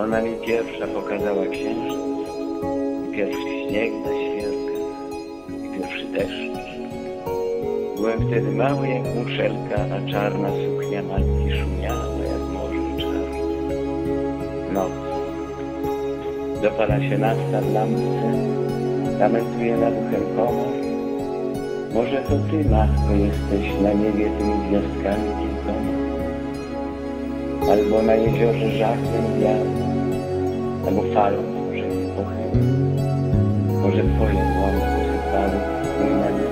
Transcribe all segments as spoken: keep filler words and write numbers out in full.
Ona mi pierwsza pokazała księżyc, pierwszy śnieg na świerkach i pierwszy deszcz. Byłem wtedy mały jak muszelka, a czarna suknia matki szumiała jak morze czarne. Noc. Dopala się nafta w lampce, lamentuje nad uchem komór. Może to ty, matko, jesteś na niebie tymi gwiazdkami kilkoma. Albo na jeziorze żachlem białym, albo falą może jest pochyły. Może twoje dłonie posypały swój na niebie.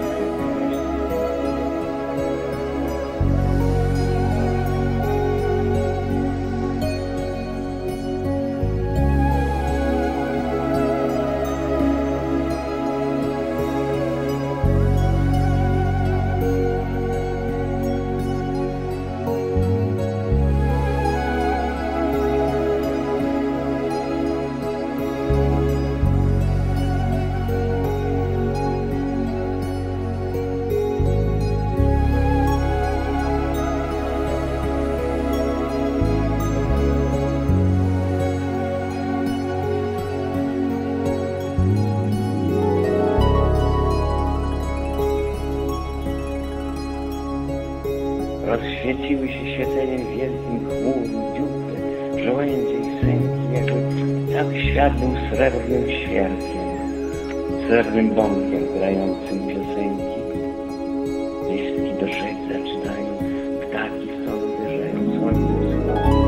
Rozświeciły się świeceniem wielkim chmur i dziupy, żołędzie i sęki, jakby cały świat był srebrnym świerkiem, srebrnym bąkiem grającym piosenki. Listki do rzek zaczynają, ptaki są uderzają, słońce wschodzi.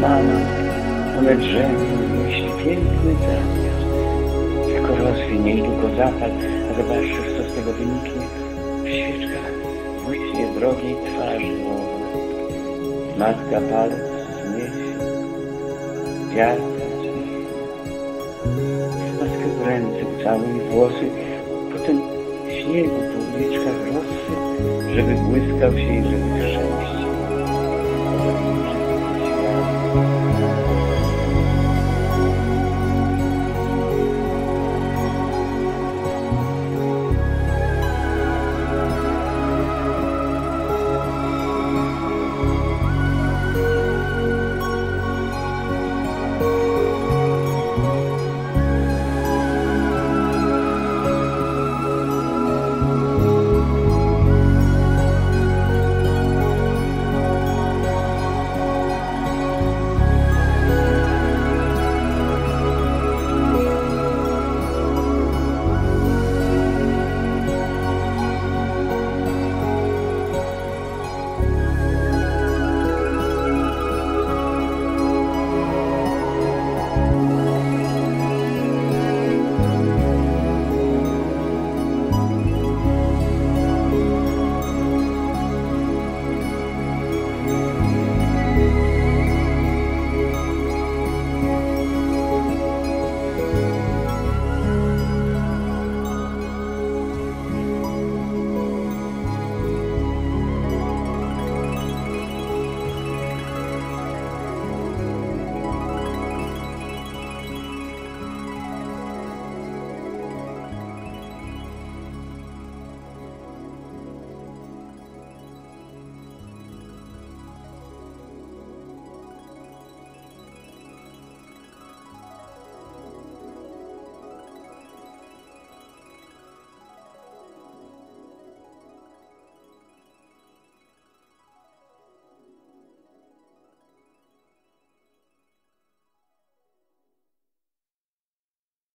Mama, one drzemki, myśli piękny zamiar. Tylko rozwinie i długo zapal, a zobaczysz, co z tego wyniknie. W świeczkach błyśnie drogiej twarzy głowa. Matka palec zniesie, wiarka ciśnie. Maskę w ręce ucałuj włosy, potem śniegu po uliczkach rozsyp, żeby błyskał się i żeby